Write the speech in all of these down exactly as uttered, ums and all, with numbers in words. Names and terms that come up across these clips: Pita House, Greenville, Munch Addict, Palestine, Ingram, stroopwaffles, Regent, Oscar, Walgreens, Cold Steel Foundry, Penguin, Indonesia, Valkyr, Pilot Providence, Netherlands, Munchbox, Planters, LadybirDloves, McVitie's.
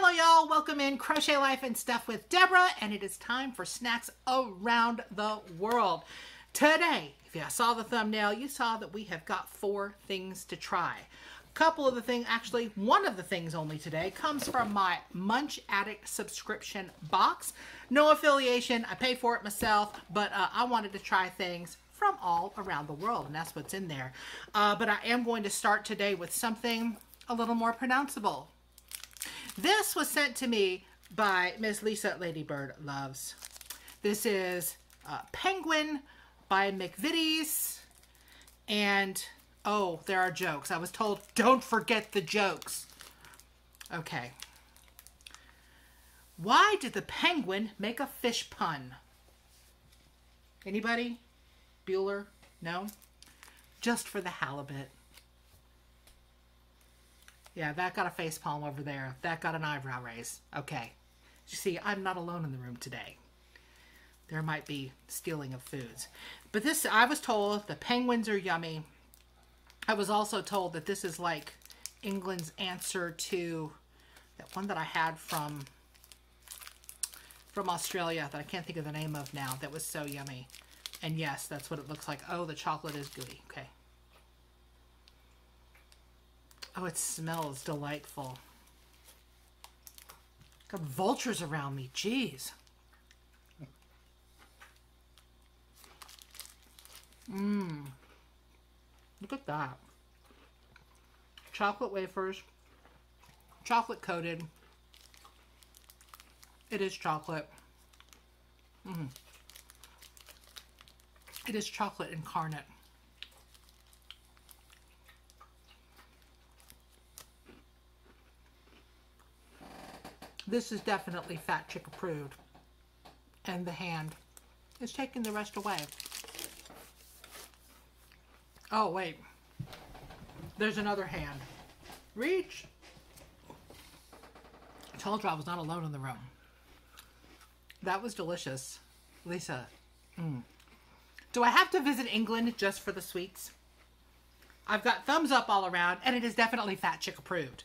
Hello y'all, welcome in Crochet Life and Stuff with Deborah, and it is time for snacks around the world. Today, if you saw the thumbnail, you saw that we have got four things to try. A couple of the things, actually one of the things only today, comes from my Munch Addict subscription box. No affiliation, I pay for it myself, but uh, I wanted to try things from all around the world, and that's what's in there. Uh, but I am going to start today with something a little more pronounceable. This was sent to me by Miss Lisa at LadybirDloves. This is uh, Penguin by McVitie's. And, oh, there are jokes. I was told, don't forget the jokes. Okay. Why did the penguin make a fish pun? Anybody? Bueller? No? Just for the halibut. Yeah, that got a face palm over there. That got an eyebrow raise. Okay. You see, I'm not alone in the room today. There might be stealing of foods. But this, I was told the penguins are yummy. I was also told that this is like England's answer to that one that I had from, from Australia that I can't think of the name of now that was so yummy. And yes, that's what it looks like. Oh, the chocolate is gooey. Okay. Oh, it smells delightful. Got vultures around me, jeez. Mmm. Look at that. Chocolate wafers, chocolate coated. It is chocolate. Mm. It is chocolate incarnate. This is definitely Fat Chick approved. And the hand is taking the rest away. Oh, wait. There's another hand. Reach! I told you I was not alone in the room. That was delicious. Lisa. Mm. Do I have to visit England just for the sweets? I've got thumbs up all around, and it is definitely Fat Chick approved.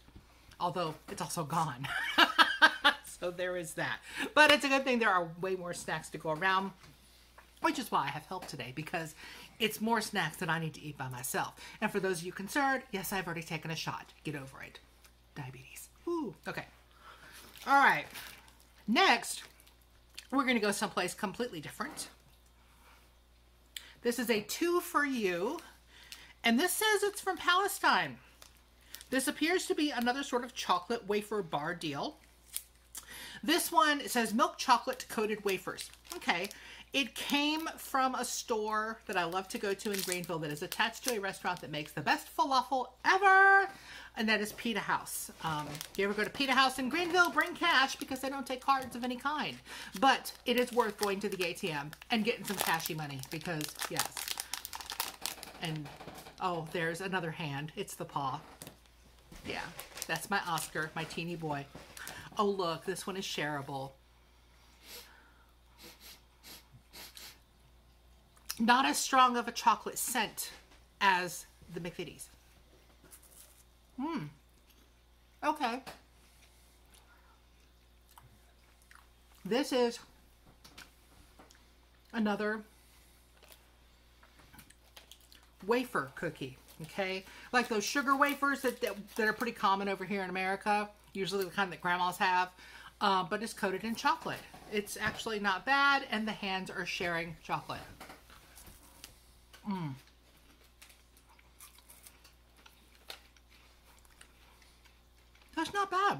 Although, it's also gone. So there is that. But it's a good thing there are way more snacks to go around, which is why I have help today, because it's more snacks that I need to eat by myself. And for those of you concerned, yes, I've already taken a shot. Get over it. Diabetes. Ooh. Okay. All right. Next, we're going to go someplace completely different. This is a two for you. And this says it's from Palestine. This appears to be another sort of chocolate wafer bar deal. This one, it says milk chocolate coated wafers. Okay. It came from a store that I love to go to in Greenville that is attached to a restaurant that makes the best falafel ever. And that is Pita House. Um, if you ever go to Pita House in Greenville, bring cash because they don't take cards of any kind. But it is worth going to the A T M and getting some cashy money because, yes. And, oh, there's another hand. It's the paw. Yeah, that's my Oscar, my teeny boy. Oh, look, this one is shareable. Not as strong of a chocolate scent as the McVitie's. Hmm. Okay. This is another wafer cookie, okay? Like those sugar wafers that, that, that are pretty common over here in America. Usually the kind that grandmas have, uh, but it's coated in chocolate. It's actually not bad, and the hands are sharing chocolate. Mm. That's not bad.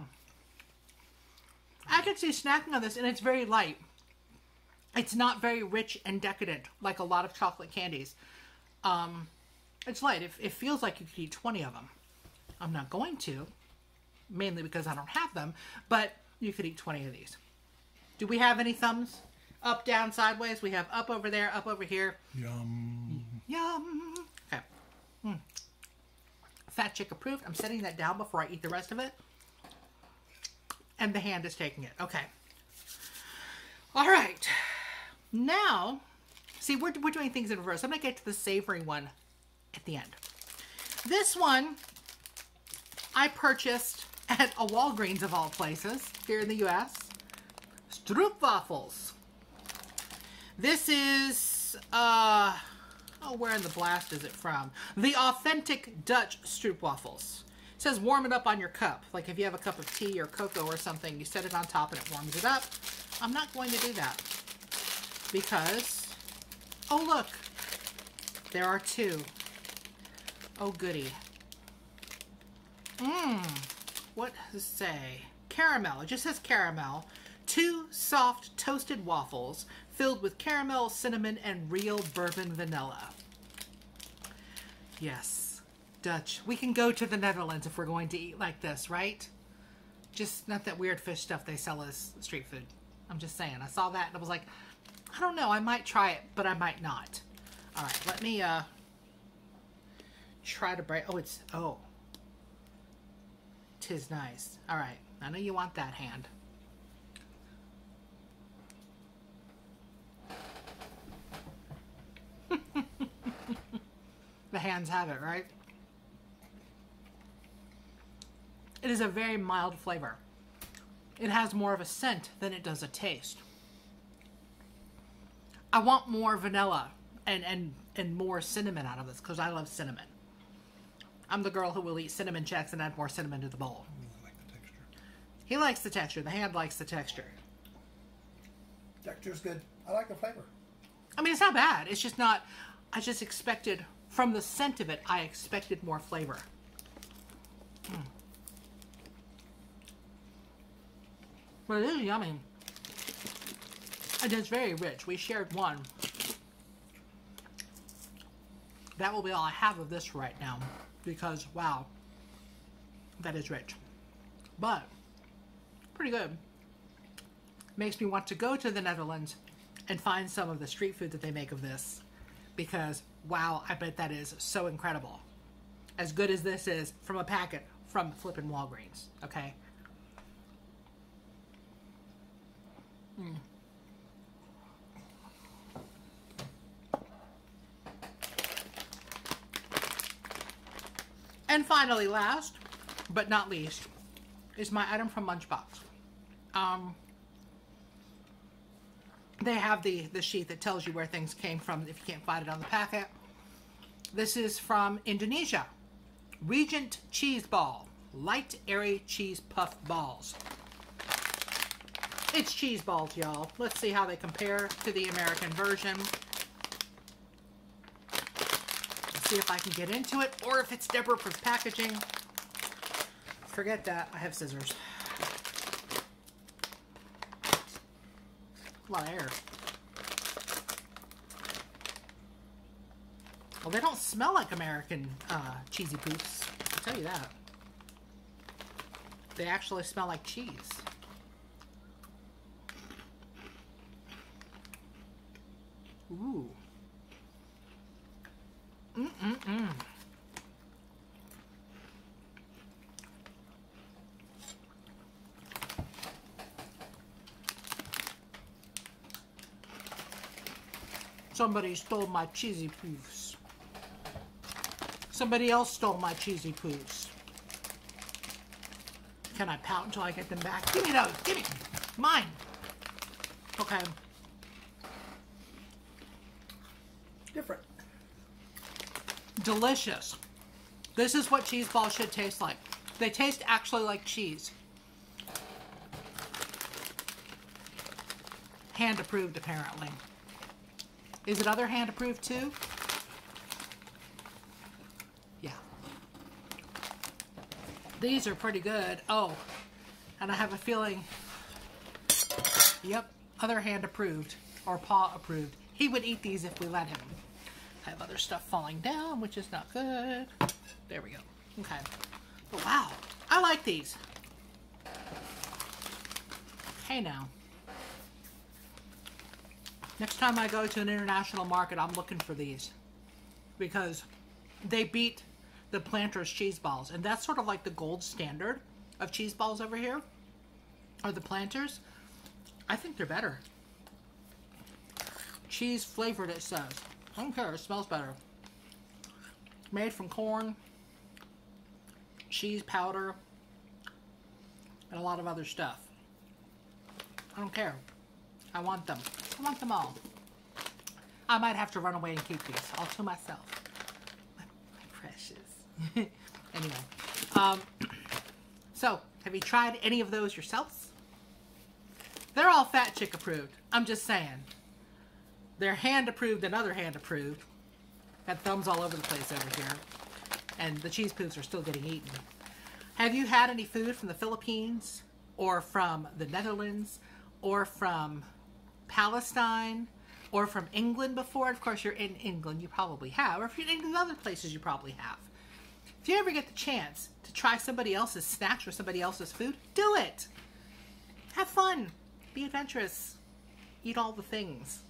I could see snacking on this, and it's very light. It's not very rich and decadent, like a lot of chocolate candies. Um, it's light. It, it feels like you could eat twenty of them. I'm not going to. Mainly because I don't have them, but you could eat twenty of these. Do we have any thumbs? Up, down, sideways? We have up over there, up over here. Yum. Yum. Okay. Mm. Fat Chick approved. I'm setting that down before I eat the rest of it. And the hand is taking it. Okay. All right. Now, see, we're, we're doing things in reverse. I'm going to get to the savory one at the end. This one I purchased at a Walgreens of all places here in the U S Stroopwaffles. This is, uh, oh, where in the blast is it from? The authentic Dutch stroopwaffles. It says warm it up on your cup. Like if you have a cup of tea or cocoa or something, you set it on top and it warms it up. I'm not going to do that because, oh look, there are two. Oh goody. Mmm, what does it say? Caramel, it just says caramel. Two soft toasted waffles filled with caramel, cinnamon, and real bourbon vanilla. Yes, Dutch. We can go to the Netherlands if we're going to eat like this, right? Just not that weird fish stuff they sell as street food. I'm just saying, I saw that and I was like, I don't know, I might try it, but I might not. All right, let me uh, try to break, oh, it's, oh. Tis nice. All right, I know you want that hand. The hands have it, right? It is a very mild flavor. It has more of a scent than it does a taste. I want more vanilla and, and, and more cinnamon out of this because I love cinnamon. I'm the girl who will eat cinnamon checks and add more cinnamon to the bowl. I like the texture. He likes the texture. The hand likes the texture. Texture's good. I like the flavor. I mean, it's not bad. It's just not... I just expected... From the scent of it, I expected more flavor. Mm. But it is yummy. And it's very rich. We shared one. That will be all I have of this right now. Because, wow, that is rich. But, pretty good. Makes me want to go to the Netherlands and find some of the street food that they make of this. Because... Wow, I bet that is so incredible. As good as this is from a packet from flippin' Walgreens, okay? Mm. And finally, last but not least, is my item from Munchbox. Um... They have the, the sheet that tells you where things came from if you can't find it on the packet. This is from Indonesia. Regent cheese ball. Light, airy cheese puff balls. It's cheese balls, y'all. Let's see how they compare to the American version. Let's see if I can get into it or if it's Deborah-proof packaging. Forget that. I have scissors. A lot of air. Well, they don't smell like American uh, cheesy poops. I'll tell you that. They actually smell like cheese. Ooh. Mm-mm-mm. Somebody stole my cheesy poofs. Somebody else stole my cheesy poofs. Can I pout until I get them back? Give me those. Give me mine. Okay. Different. Delicious. This is what cheese balls should taste like. They taste actually like cheese. Hand approved, apparently. Is it other hand approved too? Yeah. These are pretty good. Oh, and I have a feeling, yep, other hand approved or paw approved. He would eat these if we let him. I have other stuff falling down, which is not good. There we go. Okay. But wow, I like these. Hey now. Next time I go to an international market, I'm looking for these because they beat the Planters cheese balls. And that's sort of like the gold standard of cheese balls over here, or the Planters. I think they're better. Cheese flavored, it says. I don't care, it smells better. Made from corn, cheese powder, and a lot of other stuff. I don't care. I want them. I want them all. I might have to run away and keep these all to myself. My, my precious. Anyway. Um, so, have you tried any of those yourselves? They're all Fat Chick approved. I'm just saying. They're hand approved and other hand approved. Got thumbs all over the place over here. And the cheese poofs are still getting eaten. Have you had any food from the Philippines or from the Netherlands or from Palestine or from England before? Of course, you're in England, you probably have. Or if you're in other places, you probably have. If you ever get the chance to try somebody else's snacks or somebody else's food, do it. Have fun. Be adventurous. Eat all the things.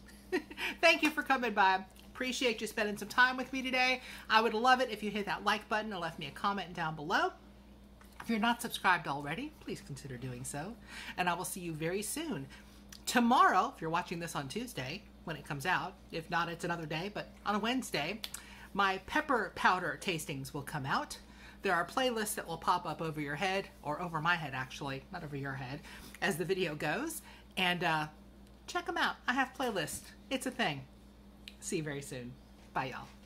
Thank you for coming by. Appreciate you spending some time with me today. I would love it if you hit that like button or left me a comment down below. If you're not subscribed already, please consider doing so. And I will see you very soon. Tomorrow, if you're watching this on Tuesday when it comes out, if not, it's another day, but on a Wednesday, my pepper powder tastings will come out. There are playlists that will pop up over your head, or over my head actually, not over your head, as the video goes. And uh, check them out. I have playlists. It's a thing. See you very soon. Bye, y'all.